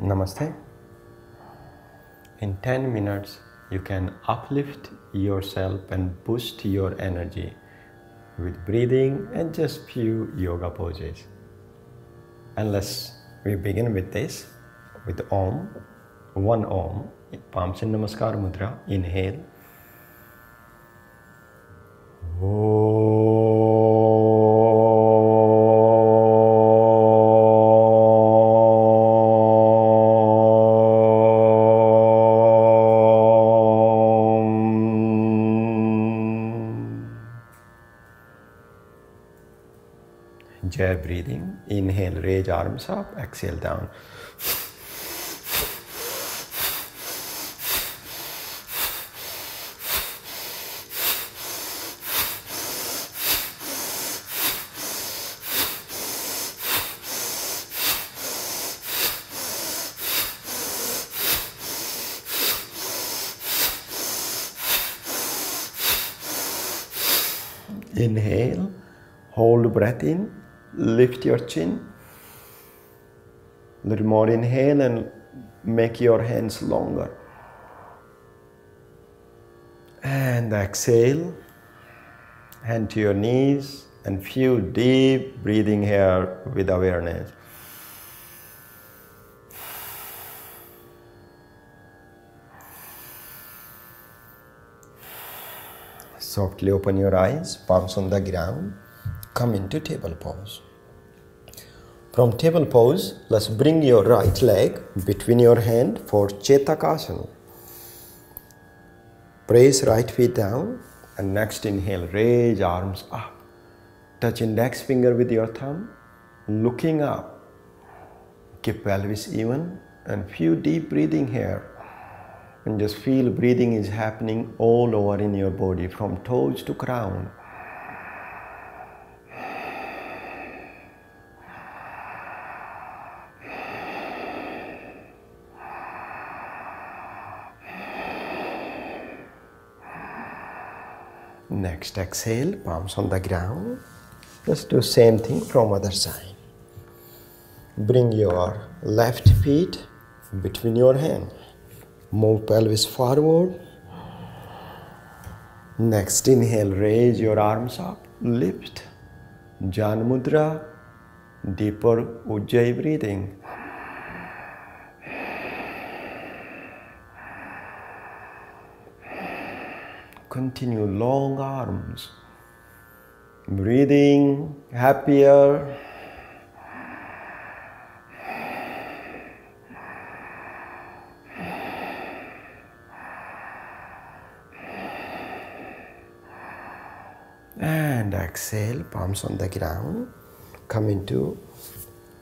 Namaste. In 10 minutes, you can uplift yourself and boost your energy with breathing and just few yoga poses. And let's begin with this, with Om, one Om, palms in Namaskar Mudra, inhale. Om. Jai breathing, inhale, raise arms up, exhale down. Inhale, hold breath in. Lift your chin, a little more inhale and make your hands longer. And exhale, hand to your knees and few deep breathing here with awareness. Softly open your eyes, palms on the ground. Come into table pose. From table pose, let's bring your right leg between your hand for Chetakasana. Press right feet down and next inhale, raise arms up. Touch index finger with your thumb, looking up. Keep pelvis even and few deep breathing here. And just feel breathing is happening all over in your body from toes to crown. Next exhale, palms on the ground. Let's do same thing from other side. Bring your left feet between your hand. Move pelvis forward. Next inhale, raise your arms up, lift. Jan Mudra, deeper ujjayi breathing. Continue long arms, breathing happier. And exhale, palms on the ground. Come into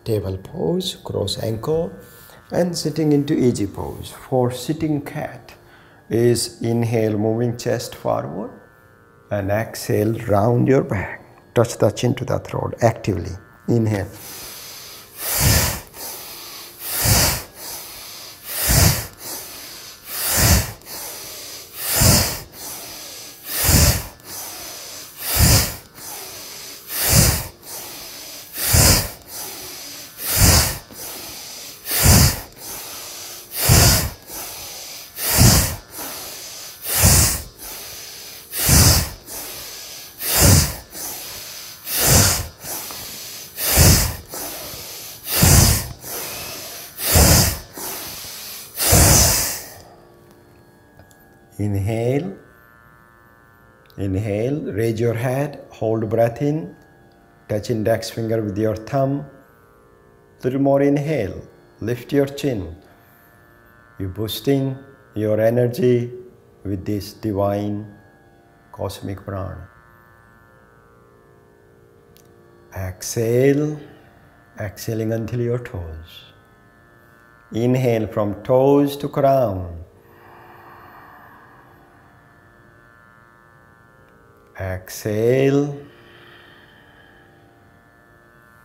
table pose, cross ankle and sitting into easy pose for sitting cat. Is inhale, moving chest forward and exhale, round your back. Touch the chin to the throat actively. Inhale. Inhale, inhale, raise your head, hold breath in, touch index finger with your thumb, little more inhale, lift your chin. You're boosting your energy with this divine cosmic prana. Exhale, exhaling until your toes. Inhale from toes to crown. Exhale.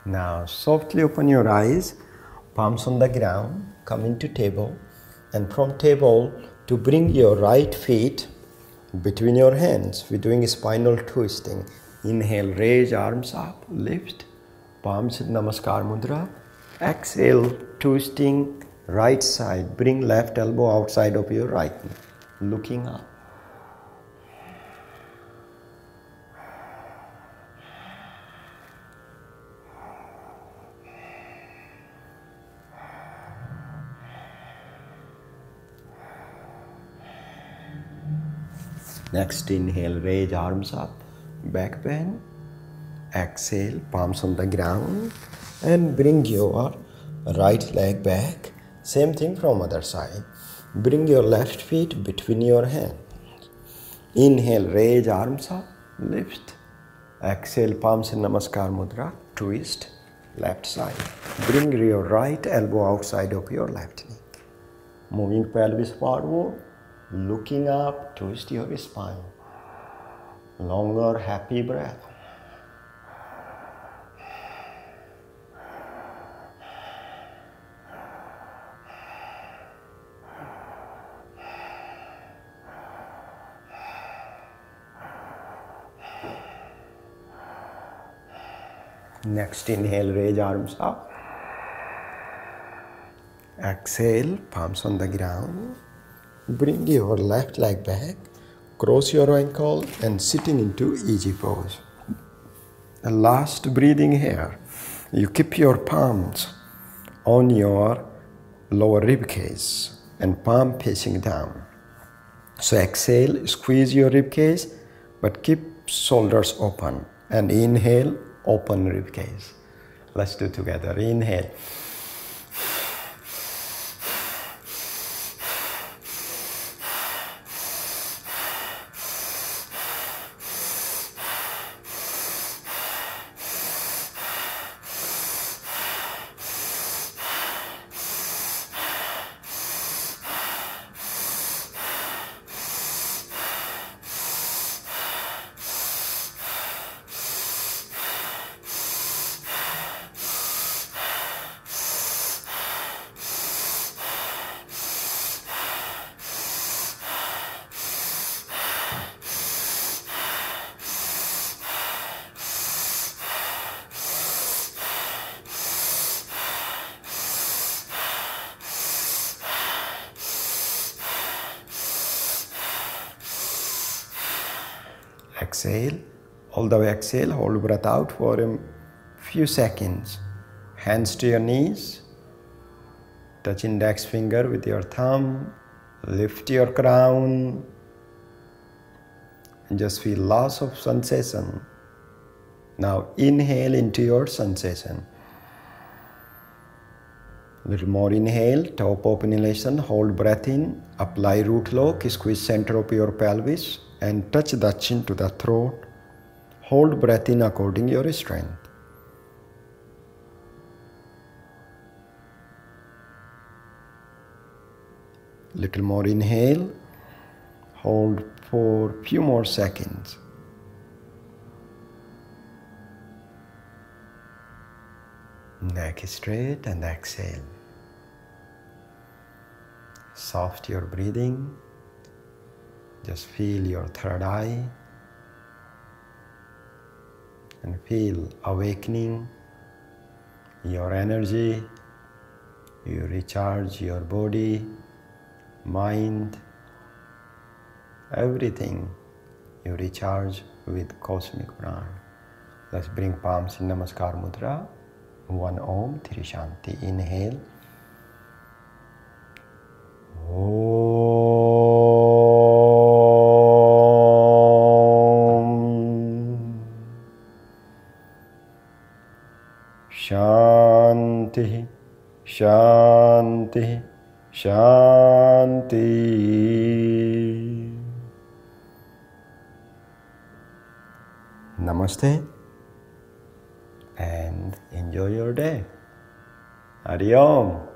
Now softly open your eyes, palms on the ground, come into table and from table to bring your right feet between your hands. We're doing a spinal twisting. Inhale, raise arms up, lift, palms in Namaskar Mudra. Exhale, twisting right side, bring left elbow outside of your right knee, looking up. Next inhale, raise arms up, back bend. Exhale, palms on the ground and bring your right leg back. Same thing from other side. Bring your left feet between your hands. Inhale, raise arms up, lift. Exhale, palms in Namaskar Mudra, twist, left side. Bring your right elbow outside of your left knee. Moving pelvis forward, looking up, twist your spine. Longer, happy breath. Next inhale, raise arms up. Exhale, palms on the ground. Bring your left leg back, cross your ankle and sitting into easy pose. The last breathing here, you keep your palms on your lower rib cage and palm facing down. So exhale, squeeze your rib cage, but keep shoulders open, and inhale, open rib cage. Let's do together. Inhale. Exhale, all the way exhale, hold breath out for a few seconds. Hands to your knees, touch index finger with your thumb, lift your crown, and just feel loss of sensation. Now inhale into your sensation. Little more inhale, top open inhalation, hold breath in, apply root lock, squeeze center of your pelvis, and touch the chin to the throat. Hold breath in according to your strength. Little more inhale. Hold for few more seconds. Neck straight and exhale. Soft your breathing. Just feel your third eye and feel awakening your energy. You recharge your body, mind, everything you recharge with cosmic prana. Let's bring palms in Namaskar Mudra. One Om, Tirishanti. Inhale. Shanti, Shanti, Shanti. Namaste and enjoy your day. Adiyom.